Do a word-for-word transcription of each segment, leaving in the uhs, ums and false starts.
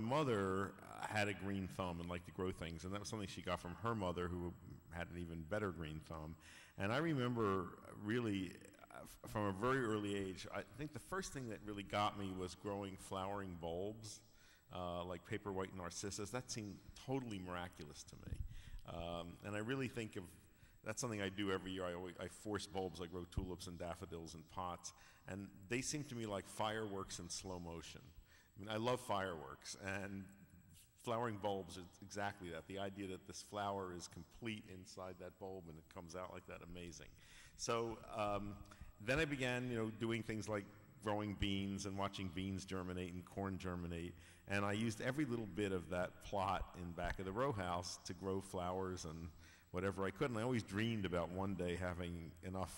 My mother had a green thumb and liked to grow things, and that was something she got from her mother, who had an even better green thumb. And I remember really from a very early age, I think the first thing that really got me was growing flowering bulbs, uh, like paperwhite narcissus. That seemed totally miraculous to me. Um, and I really think of that's something I do every year. I, always, I force bulbs. I grow tulips and daffodils in pots, and they seem to me like fireworks in slow motion. I mean, I love fireworks, and flowering bulbs is exactly that. The idea that this flower is complete inside that bulb and it comes out like that, amazing. So um, then I began, you know, doing things like growing beans and watching beans germinate and corn germinate, and I used every little bit of that plot in back of the row house to grow flowers and whatever I could. And I always dreamed about one day having enough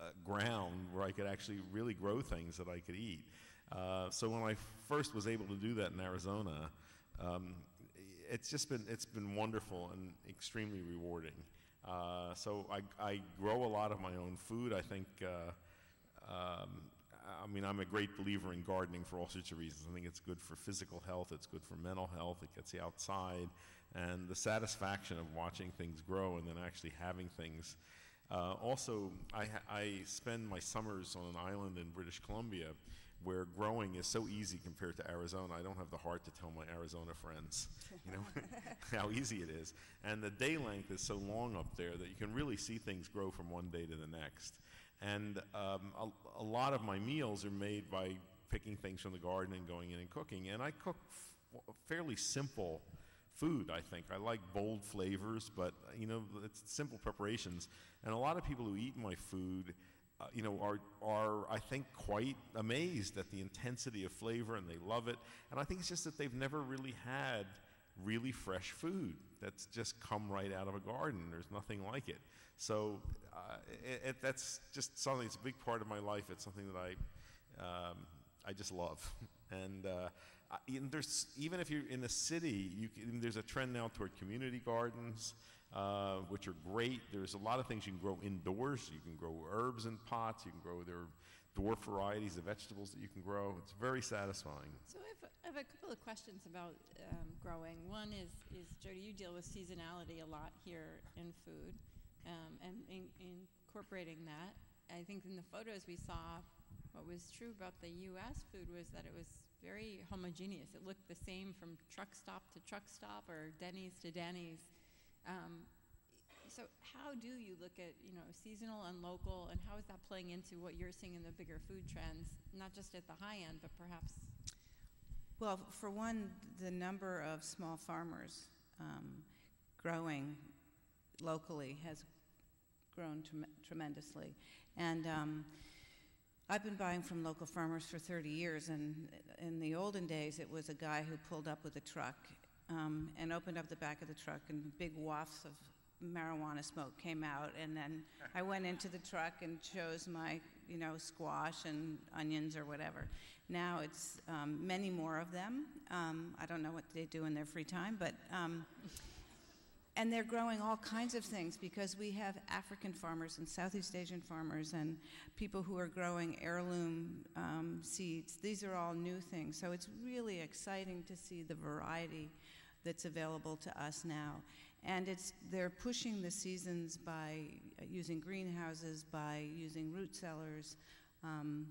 uh, ground where I could actually really grow things that I could eat. Uh, so when I first was able to do that in Arizona, um, it's just been, it's been wonderful and extremely rewarding. Uh, so I, I grow a lot of my own food. I think, uh, um, I mean, I'm a great believer in gardening for all sorts of reasons. I think it's good for physical health, it's good for mental health, it gets you outside, and the satisfaction of watching things grow and then actually having things. Uh, also, I, I spend my summers on an island in British Columbia where growing is so easy compared to Arizona. I don't have the heart to tell my Arizona friends, you know, how easy it is. And the day length is so long up there that you can really see things grow from one day to the next. And um, a, a lot of my meals are made by picking things from the garden and going in and cooking. And I cook f fairly simple food, I think. I like bold flavors, but, you know, it's simple preparations. And a lot of people who eat my food, Uh, you know, are, are, I think, quite amazed at the intensity of flavor, and they love it. And I think it's just that they've never really had really fresh food that's just come right out of a garden. There's nothing like it. So uh, it, it, that's just something that's a big part of my life. It's something that I, um, I just love. And uh, I, there's, even if you're in the city, you can, there's a trend now toward community gardens, Uh, which are great. There's a lot of things you can grow indoors. You can grow herbs in pots. You can grow their dwarf varieties of vegetables that you can grow. It's very satisfying. So I have, I have a couple of questions about um, growing. One is, is, Jody, you deal with seasonality a lot here in food, um, and in, in incorporating that. I think in the photos we saw, what was true about the U S food was that it was very homogeneous. It looked the same from truck stop to truck stop or Denny's to Denny's. Um, so how do you look at, you know, seasonal and local, and how is that playing into what you're seeing in the bigger food trends, not just at the high end, but perhaps? Well, for one, the number of small farmers um, growing locally has grown trem tremendously. And um, I've been buying from local farmers for thirty years, and in the olden days it was a guy who pulled up with a truck Um, and opened up the back of the truck, and big wafts of marijuana smoke came out, and then I went into the truck and chose my, you know, squash and onions or whatever. Now it's um, many more of them. Um, I don't know what they do in their free time, but um, and they're growing all kinds of things, because we have African farmers and Southeast Asian farmers and people who are growing heirloom um, seeds. These are all new things. So it's really exciting to see the variety that's available to us now. And it's, they're pushing the seasons by using greenhouses, by using root cellars, um,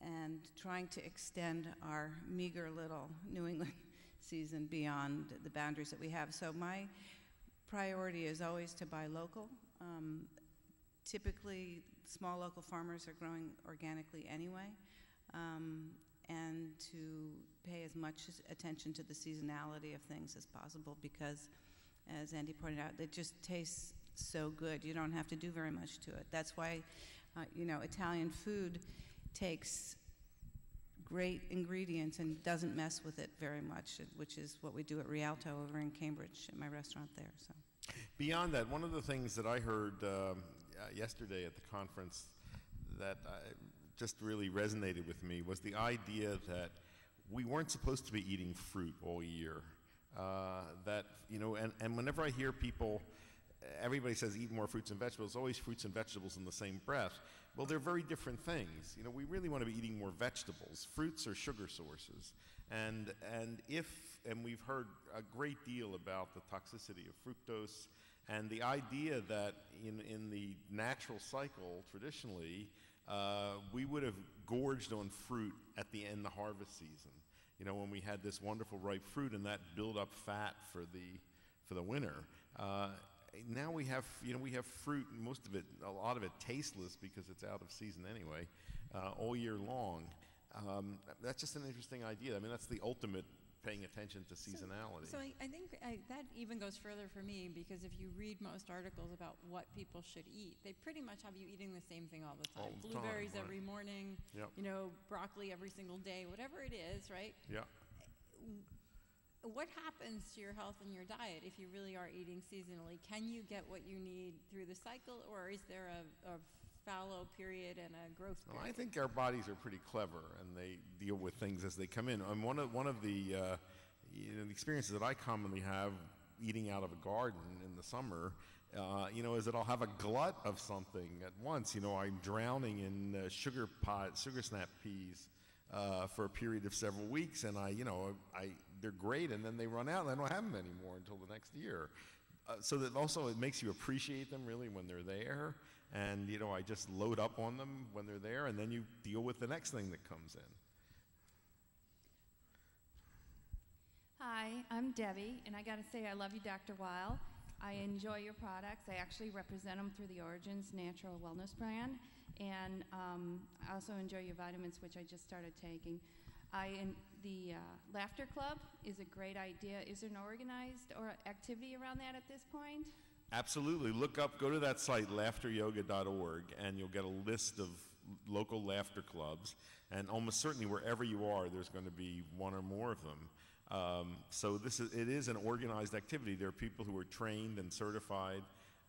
and trying to extend our meager little New England season beyond the boundaries that we have. So my priority is always to buy local. Um, typically, small local farmers are growing organically anyway, um, and to pay as much attention to the seasonality of things as possible, because, as Andy pointed out, it just tastes so good. You don't have to do very much to it. That's why, uh, you know, Italian food takes great ingredients and doesn't mess with it very much, which is what we do at Rialto over in Cambridge at my restaurant there. So beyond that, one of the things that I heard um, yesterday at the conference that I just really resonated with me was the idea that we weren't supposed to be eating fruit all year. Uh, that, you know, and, and whenever I hear people, everybody says eat more fruits and vegetables, always fruits and vegetables in the same breath. Well, they're very different things. You know, we really want to be eating more vegetables. Fruits are sugar sources. And, and if, and we've heard a great deal about the toxicity of fructose and the idea that in, in the natural cycle, traditionally, uh, we would have gorged on fruit at the end of the harvest season. You know, when we had this wonderful ripe fruit and that build up fat for the, for the winter. Uh, now we have, you know, we have fruit, most of it, a lot of it tasteless because it's out of season anyway, uh, all year long. Um, that's just an interesting idea. I mean, that's the ultimate paying attention to seasonality. So, so I, I think I, that even goes further for me, because if you read most articles about what people should eat, they pretty much have you eating the same thing all the time. All the Blueberries time, right. every morning, yep. you know, broccoli every single day, whatever it is, right? Yeah. What happens to your health and your diet if you really are eating seasonally? Can you get what you need through the cycle, or is there a, a fallow period and a growth period? Well, I think our bodies are pretty clever, and they deal with things as they come in. And one of one of the uh, you know, the experiences that I commonly have eating out of a garden in the summer, uh, you know, is that I'll have a glut of something at once. You know, I'm drowning in uh, sugar pot, sugar snap peas uh, for a period of several weeks, and I, you know, I they're great, and then they run out, and I don't have them anymore until the next year. Uh, so that also it makes you appreciate them really when they're there. And, you know, I just load up on them when they're there, and then you deal with the next thing that comes in. Hi, I'm Debbie, and I got to say I love you, Doctor Weil. I enjoy your products. I actually represent them through the Origins Natural Wellness brand, and um, I also enjoy your vitamins, which I just started taking. I in the uh, Laughter Club is a great idea. Is there an organized or activity around that at this point? Absolutely. Look up, go to that site, laughter yoga dot org, and you'll get a list of local laughter clubs. And almost certainly wherever you are, there's going to be one or more of them. Um, so this is, it is an organized activity. There are people who are trained and certified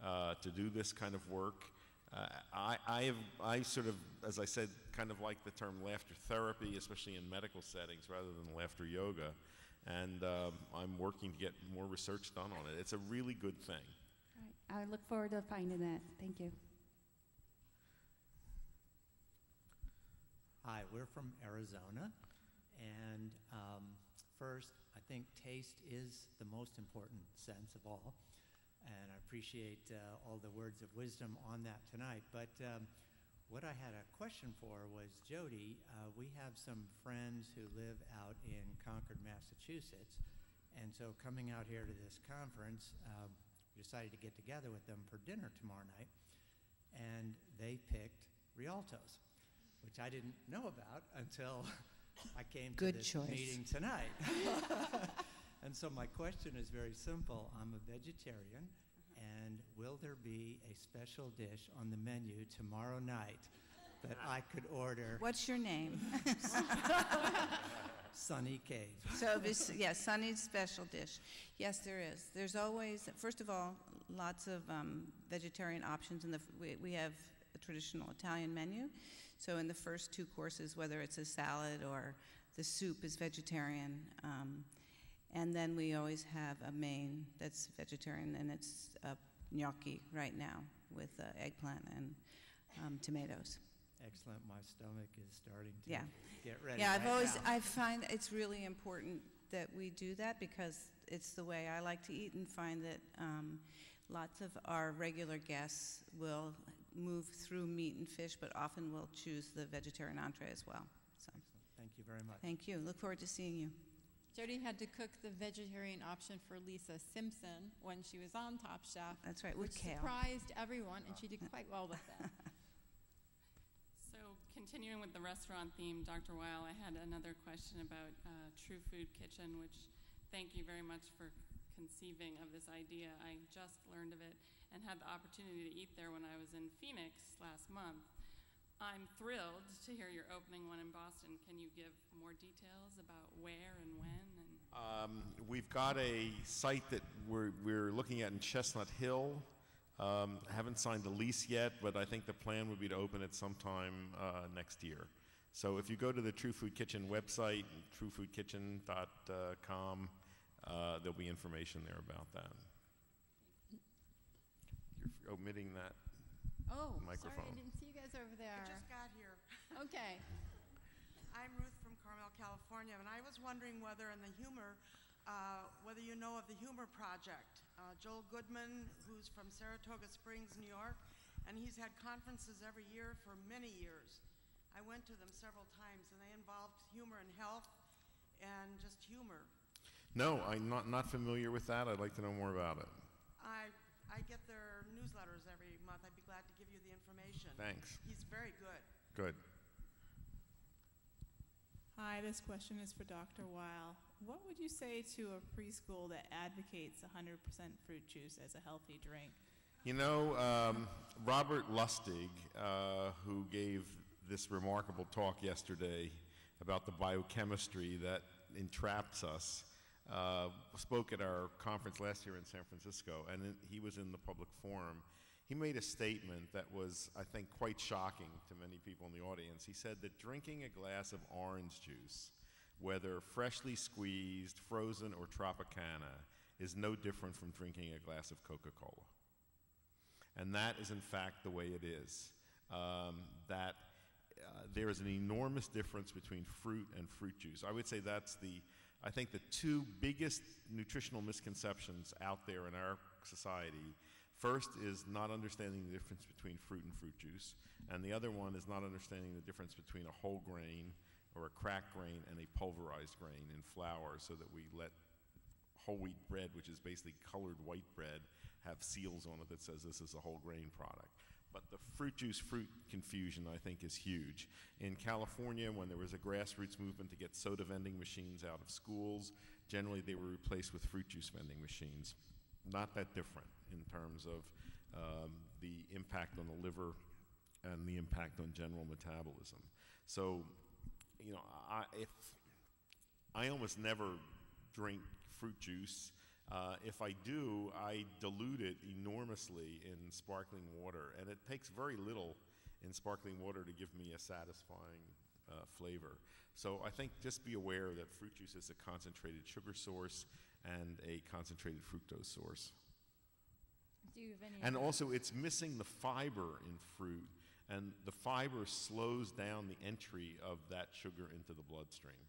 uh, to do this kind of work. Uh, I, I, have, I sort of, as I said, kind of like the term laughter therapy, especially in medical settings, rather than laughter yoga. And um, I'm working to get more research done on it. It's a really good thing. I look forward to finding that. Thank you. Hi, we're from Arizona. And um, first, I think taste is the most important sense of all. And I appreciate uh, all the words of wisdom on that tonight. But um, what I had a question for was Jody. Uh, we have some friends who live out in Concord, Massachusetts. And so coming out here to this conference, uh, decided to get together with them for dinner tomorrow night, and they picked Rialto's, which I didn't know about until I came to Good this choice. meeting tonight. And so my question is very simple. I'm a vegetarian, and will there be a special dish on the menu tomorrow night that I could order? What's your name? Sunny Cave. So, yes, yeah, Sunny's special dish. Yes, there is. There's always, first of all, lots of um, vegetarian options. In the, we, we have a traditional Italian menu. So in the first two courses, whether it's a salad or the soup is vegetarian. Um, and then we always have a main that's vegetarian, and it's uh, gnocchi right now with uh, eggplant and um, tomatoes. Excellent. My stomach is starting to yeah. get ready. Yeah, I've right always, now. I find it's really important that we do that because it's the way I like to eat, and find that um, lots of our regular guests will move through meat and fish, but often will choose the vegetarian entree as well. So, excellent. Thank you very much. Thank you. Look forward to seeing you. Jody had to cook the vegetarian option for Lisa Simpson when she was on Top Chef. That's right, with which kale. Surprised everyone, and she did quite well with that. So continuing with the restaurant theme, Doctor Weil, I had another question about uh, True Food Kitchen, which thank you very much for conceiving of this idea. I just learned of it and had the opportunity to eat there when I was in Phoenix last month. I'm thrilled to hear you're opening one in Boston. Can you give more details about where and when? And um, we've got a site that we're, we're looking at in Chestnut Hill. Um, I haven't signed the lease yet, but I think the plan would be to open it sometime uh, next year. So if you go to the True Food Kitchen website, true food kitchen dot com, uh, there'll be information there about that. You're omitting that oh, microphone. Oh, sorry, I didn't see you guys over there. I just got here. Okay. I'm Ruth from Carmel, California, and I was wondering whether in the humor, uh, whether you know of the Humor Project. Uh, Joel Goodman, who's from Saratoga Springs, New York, and he's had conferences every year for many years. I went to them several times, and they involved humor and health and just humor. No, I'm not, not familiar with that. I'd like to know more about it. I, I get their newsletters every month. I'd be glad to give you the information. Thanks. He's very good. Good. Hi, this question is for Doctor Weil. What would you say to a preschool that advocates one hundred percent fruit juice as a healthy drink? You know, um, Robert Lustig, uh, who gave this remarkable talk yesterday about the biochemistry that entraps us, uh, spoke at our conference last year in San Francisco, and he was in the public forum. He made a statement that was, I think, quite shocking to many people in the audience. He said that drinking a glass of orange juice, whether freshly squeezed, frozen, or Tropicana, is no different from drinking a glass of Coca-Cola. And that is, in fact, the way it is. Um, that uh, there is an enormous difference between fruit and fruit juice. I would say that's the, I think, the two biggest nutritional misconceptions out there in our society. First is not understanding the difference between fruit and fruit juice, and the other one is not understanding the difference between a whole grain or a cracked grain and a pulverized grain in flour, so that we let whole wheat bread, which is basically colored white bread, have seals on it that says this is a whole grain product. But the fruit juice fruit confusion, I think, is huge. In California, when there was a grassroots movement to get soda vending machines out of schools, generally they were replaced with fruit juice vending machines. Not that different in terms of um, the impact on the liver and the impact on general metabolism. So, you know, I, if, I almost never drink fruit juice. Uh, if I do, I dilute it enormously in sparkling water, and it takes very little in sparkling water to give me a satisfying Uh, flavor. So I think just be aware that fruit juice is a concentrated sugar source and a concentrated fructose source. Do you have any and also it's missing the fiber in fruit, and the fiber slows down the entry of that sugar into the bloodstream.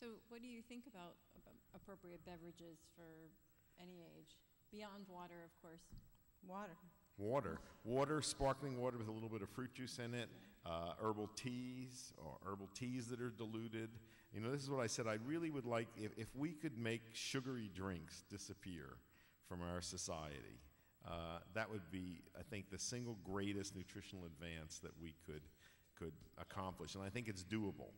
So what do you think about, about appropriate beverages for any age? Beyond water, of course. Water. Water, water, sparkling water with a little bit of fruit juice in it, uh, herbal teas or herbal teas that are diluted. You know, this is what I said. I really would like if, if we could make sugary drinks disappear from our society. Uh, that would be, I think, the single greatest nutritional advance that we could could accomplish, and I think it's doable.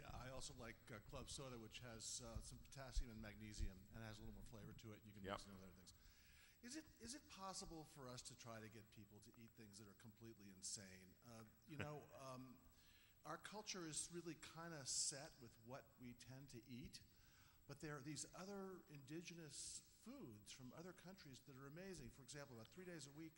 Yeah, I also like uh, club soda, which has uh, some potassium and magnesium, and has a little more flavor to it. You can mix it with other things. Is it is it possible for us to try to get people to eat things that are completely insane? Uh, you know, um, our culture is really kind of set with what we tend to eat, but there are these other indigenous foods from other countries that are amazing. For example, about three days a week,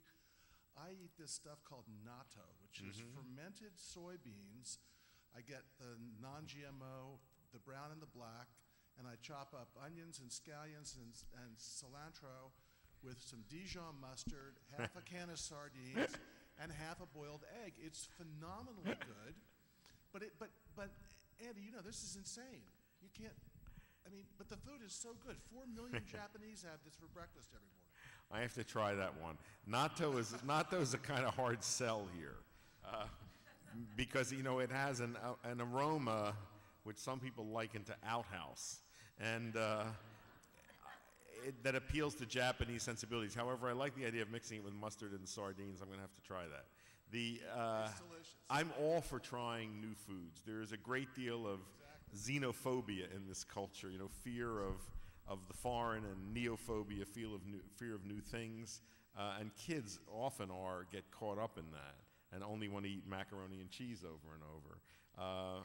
I eat this stuff called natto, which mm-hmm. is fermented soybeans. I get the non G M O, the brown and the black, and I chop up onions and scallions and, and cilantro with some Dijon mustard, half a can of sardines, and half a boiled egg. It's phenomenally good, but, it, but, but Andy, you know, this is insane. You can't, I mean, but the food is so good. Four million Japanese have this for breakfast every morning. I have to try that one. Natto is, natto is a kind of hard sell here. Uh, Because, you know, it has an, uh, an aroma which some people liken to outhouse, and uh, it, that appeals to Japanese sensibilities. However, I like the idea of mixing it with mustard and sardines. I'm going to have to try that. The, uh, it's delicious. I'm all for trying new foods. There is a great deal of exactly. xenophobia in this culture, you know, fear of, of the foreign and neophobia, fear of new, fear of new things, uh, and kids often are get caught up in that. And only want to eat macaroni and cheese over and over. Uh,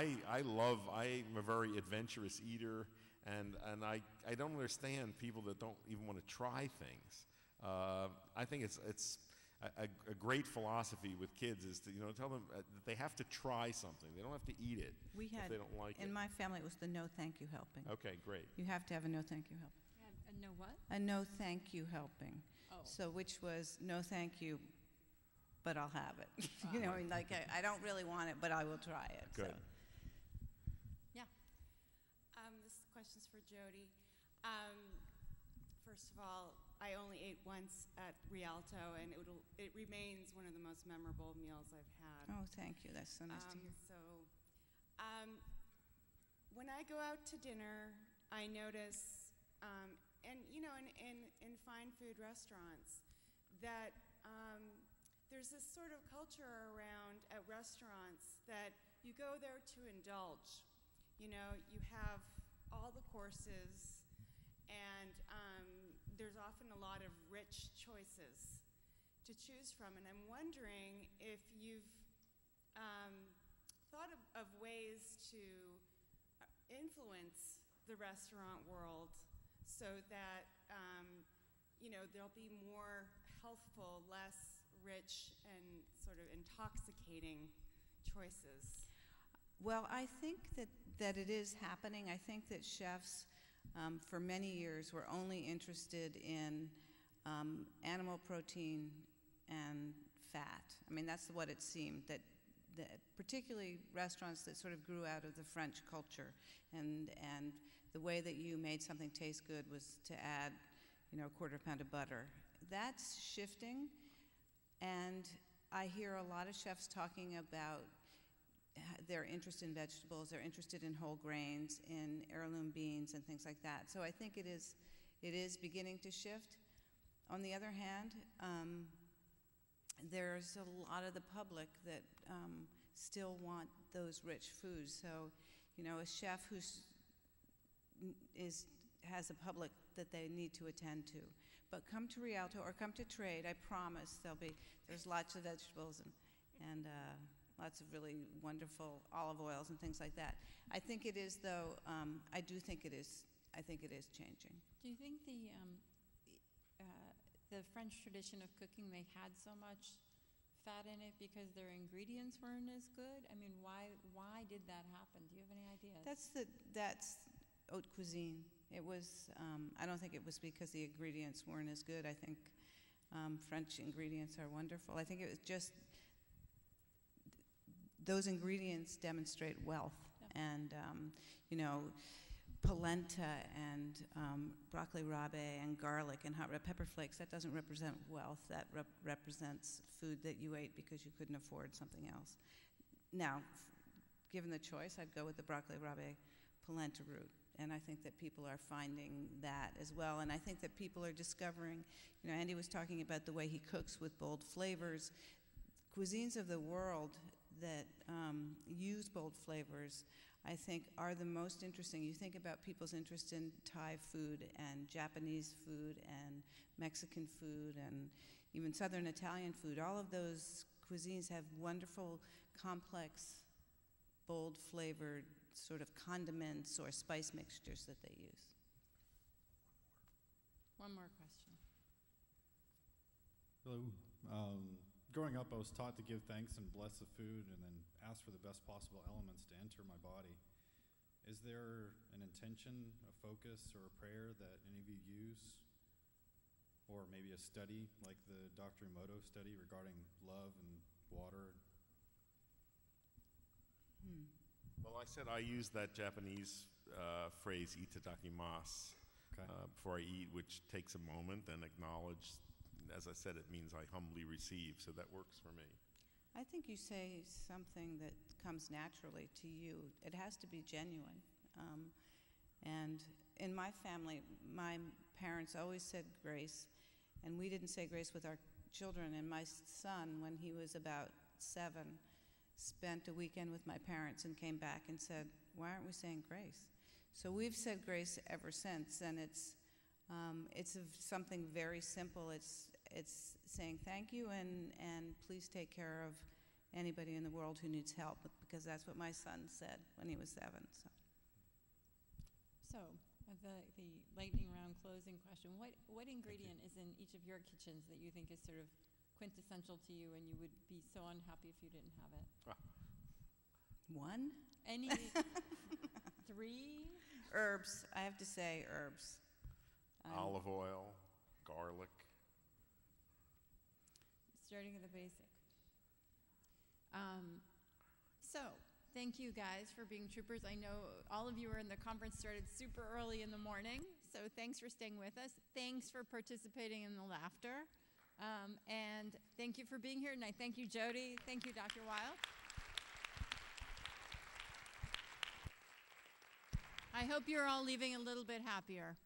I, I love, I'm a very adventurous eater, and, and I, I don't understand people that don't even want to try things. Uh, I think it's, it's a, a great philosophy with kids is to, you know, tell them that they have to try something. They don't have to eat it we had, if they don't like in it. In my family, it was the no thank you helping. Okay, great. You have to have a no thank you helping. Yeah, a no what? A no thank you helping. Oh. So which was no thank you. but I'll have it. you know, I mean, like I, I don't really want it, but I will try it. Good. So. Yeah. Um, this question's for Jody. Um, first of all, I only ate once at Rialto, and it will, it remains one of the most memorable meals I've had. Oh, thank you. That's so nice um, to hear. So, um, when I go out to dinner, I notice, um, and you know, in, in, in fine food restaurants, that um, there's this sort of culture around at restaurants that you go there to indulge. You know, you have all the courses, and um, there's often a lot of rich choices to choose from. And I'm wondering if you've um, thought of, of ways to influence the restaurant world so that um, you know, there'll be more healthful, less rich, and sort of intoxicating choices. Well, I think that, that it is happening. I think that chefs, um, for many years, were only interested in um, animal protein and fat. I mean, that's what it seemed, that, that particularly restaurants that sort of grew out of the French culture, and, and the way that you made something taste good was to add, you know, a quarter pound of butter. That's shifting, and I hear a lot of chefs talking about their interest in vegetables, they're interested in whole grains, in heirloom beans and things like that. So I think it is, it is beginning to shift. On the other hand, um, there's a lot of the public that um, still want those rich foods. So, you know, a chef who's is has a public that they need to attend to. But come to Rialto or come to Trade, I promise there'll be, there's lots of vegetables and, and uh, lots of really wonderful olive oils and things like that. I think it is though, um, I do think it is, I think it is changing. Do you think the, um, uh, the French tradition of cooking, they had so much fat in it because their ingredients weren't as good? I mean, why, why did that happen? Do you have any ideas? That's the, that's haute cuisine. It was, um, I don't think it was because the ingredients weren't as good. I think um, French ingredients are wonderful. I think it was just, th those ingredients demonstrate wealth. Yeah. And, um, you know, polenta and um, broccoli rabe and garlic and hot red pepper flakes, that doesn't represent wealth. That rep represents food that you ate because you couldn't afford something else. Now, given the choice, I'd go with the broccoli rabe polenta route. And I think that people are finding that as well. And I think that people are discovering, you know, Andy was talking about the way he cooks with bold flavors. Cuisines of the world that um, use bold flavors, I think, are the most interesting. You think about people's interest in Thai food and Japanese food and Mexican food and even Southern Italian food. All of those cuisines have wonderful, complex, bold flavored sort of condiments or spice mixtures that they use. One more question. Hello. Um, growing up, I was taught to give thanks and bless the food and then ask for the best possible elements to enter my body. Is there an intention, a focus, or a prayer that any of you use? Or maybe a study, like the Doctor Emoto study regarding love and water? Hmm. Well, I said I use that Japanese uh, phrase "itadakimasu" okay. uh, before I eat, which takes a moment and acknowledge. As I said, it means I humbly receive, so that works for me. I think you say something that comes naturally to you. It has to be genuine. Um, and in my family, my parents always said grace, and we didn't say grace with our children. And my son, when he was about seven, spent a weekend with my parents and came back and said, why aren't we saying grace? So we've said grace ever since, and it's, um, it's a, something very simple. It's, it's saying thank you and, and please take care of anybody in the world who needs help, because that's what my son said when he was seven. So, so the, the lightning round closing question, what, what ingredient is in each of your kitchens that you think is sort of quintessential to you, and you would be so unhappy if you didn't have it? One? Any? Three? Herbs. I have to say herbs. Um, Olive oil, garlic. Starting at the basic. Um, so thank you guys for being troopers. I know all of you were in the conference, started super early in the morning. So thanks for staying with us. Thanks for participating in the laughter. Um, and thank you for being here tonight. Thank you, Jody. Thank you, Doctor Weil. I hope you're all leaving a little bit happier.